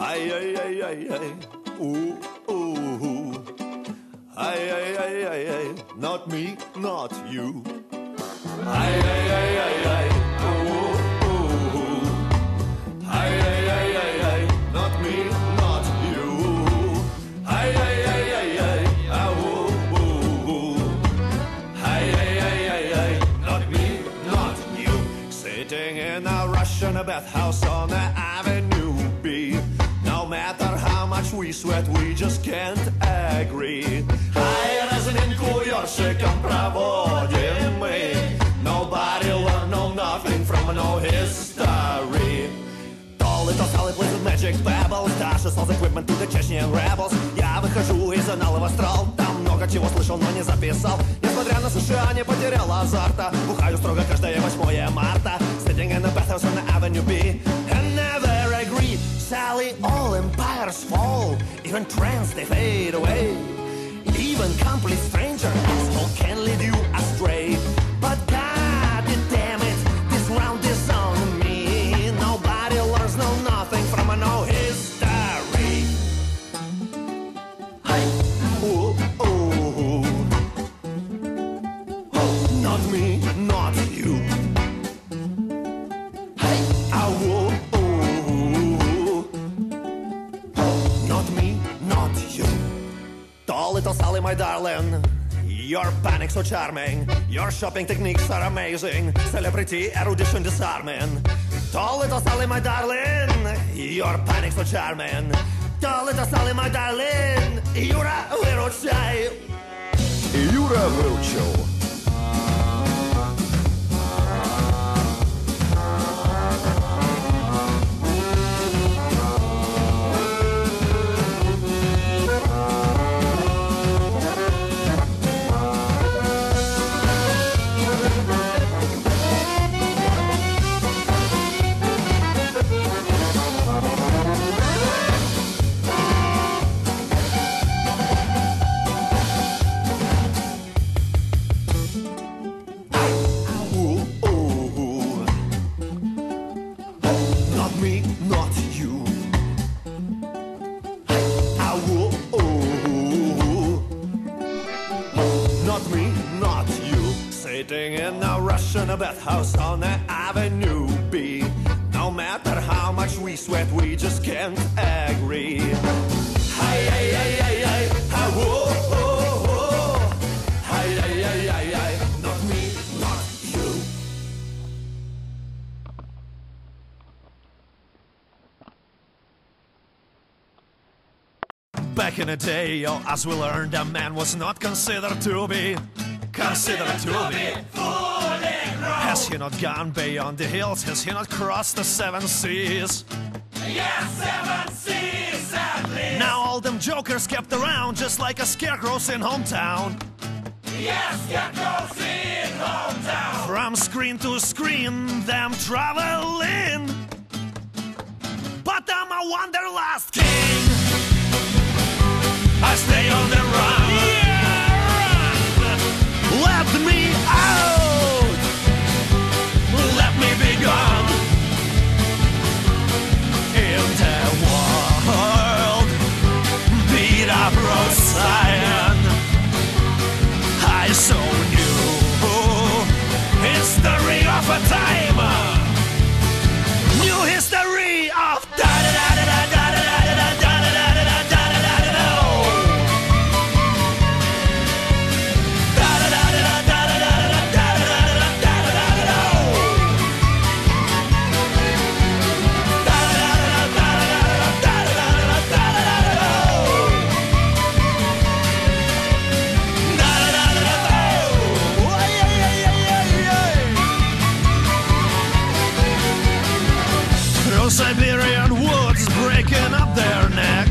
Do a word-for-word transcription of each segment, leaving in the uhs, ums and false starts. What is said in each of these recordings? Ay, ay, ay, ay, ay, ooh, ooh, ooh. Ay, ay, ay, ay, ay, not me, not you. Ay, ay, ay, ay, ay, ooh, ooh, ooh. Ay, ay, ay, ay, ay, not me, not you. Ay, ay, ay, ay, ay, ah, ooh, ooh, ooh. Ay, ay, ay, ay, ay, not me, not you. Sitting in a Russian bathhouse on the Avenue B. No matter how much we sweat, we just can't agree. High разминку ёршиком проводим мы. Nobody learned no nothing from no history. Tall it all, solid with magic pebbles. Dash is all the equipment to the Chechen rebels. Я выхожу из аналов астрал. Там много чего слышал, но не записал. Несмотря на США, не потерял азарта. Бухаю строго каждое восьмое марта. Sitting in the bathhouse on the Avenue B. And never agree. Sally, all empires fall. Even trends, they fade away. Even complete stranger asshole can lead you astray. But god damn it, this round is on me. Nobody learns no nothing from a no history. Hey, ooh, ooh, ooh. Oh, not me, not you. Hey, oh, ooh. Tall little Sally, my darling, your panics are charming. Your shopping techniques are amazing. Celebrity, erudition, disarming. Tall little Sally, my darling, your panics are charming. Tall little Sally, my darling, Юра, выручай. Юра выручил. Sitting in a Russian bathhouse on the Avenue B. No matter how much we sweat, we just can't agree. Hi, hi, hi, hi, hi, hi, whoa, oh, oh. Hi, hi, hi, hi, hi, not me, not you. Back in the day, oh, as we learned, a man was not considered to be. Consider to be fully grown. Has he not gone beyond the hills? Has he not crossed the seven seas? Yes, seven seas at least. Now all them jokers kept around, just like a scarecrow's in hometown. Yes, scarecrow's in hometown. From screen to screen, them traveling. But I'm a wanderlust king. I stay on the run. Yeah. Let me out! Let me be gone! In the world, beat up Roseanne. I so knew history of a time. New history of Siberian woods breaking up their neck.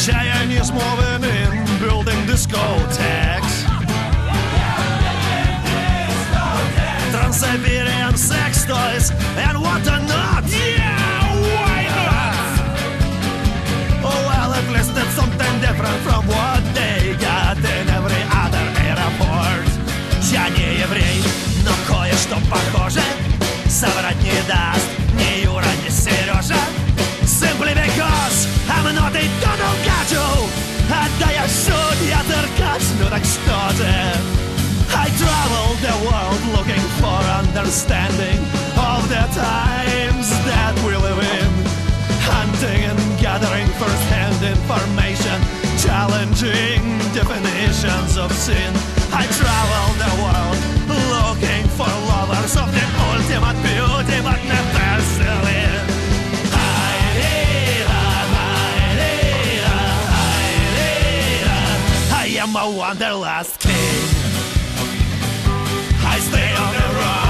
Chinese moving in, building discotheques. Trans-Siberian sex toys and what a nut! Yeah, why not? Oh well, at least it's something different from what they got in every other airport. Я не еврей. Но кое-что похоже соврать не даст. understanding of the times that we live in. Hunting and gathering first-hand information, challenging definitions of sin. I travel the world looking for lovers of the ultimate beauty, but never still in. I am a wanderlust king. I stay on the run.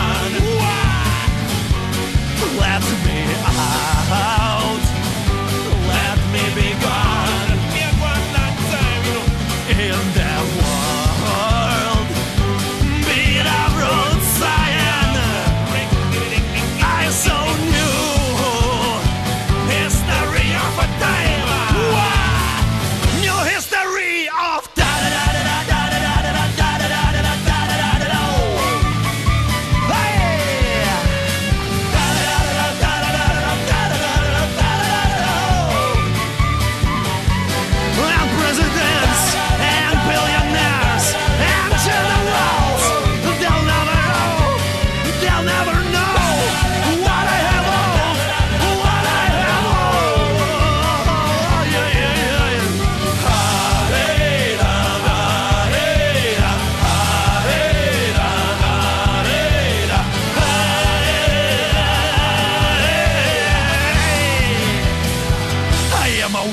Let me out. Let me be gone. In the world, be the road sign I so knew. History of a time. New history of time.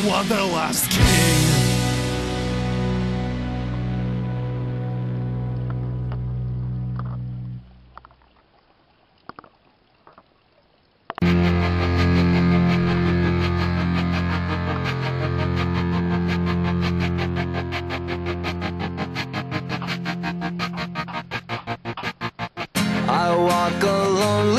Wanderlust king. I walk alone.